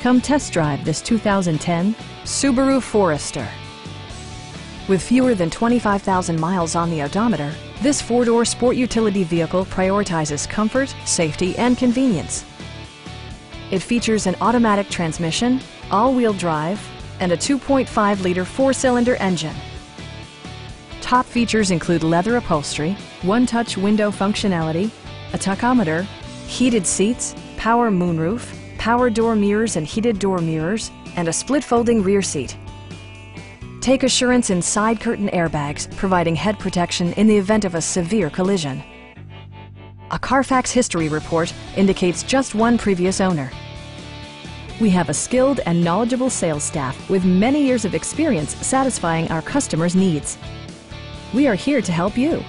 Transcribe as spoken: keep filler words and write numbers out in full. Come test drive this two thousand ten Subaru Forester. With fewer than twenty-five thousand miles on the odometer, this four-door sport utility vehicle prioritizes comfort, safety, and convenience. It features an automatic transmission, all-wheel drive, and a two point five liter four-cylinder engine. Top features include leather upholstery, one-touch window functionality, a tachometer, heated seats, power moonroof, power door mirrors and heated door mirrors, and a split-folding rear seat. Take assurance in side curtain airbags, providing head protection in the event of a severe collision. A Carfax history report indicates just one previous owner. We have a skilled and knowledgeable sales staff with many years of experience satisfying our customers' needs. We are here to help you.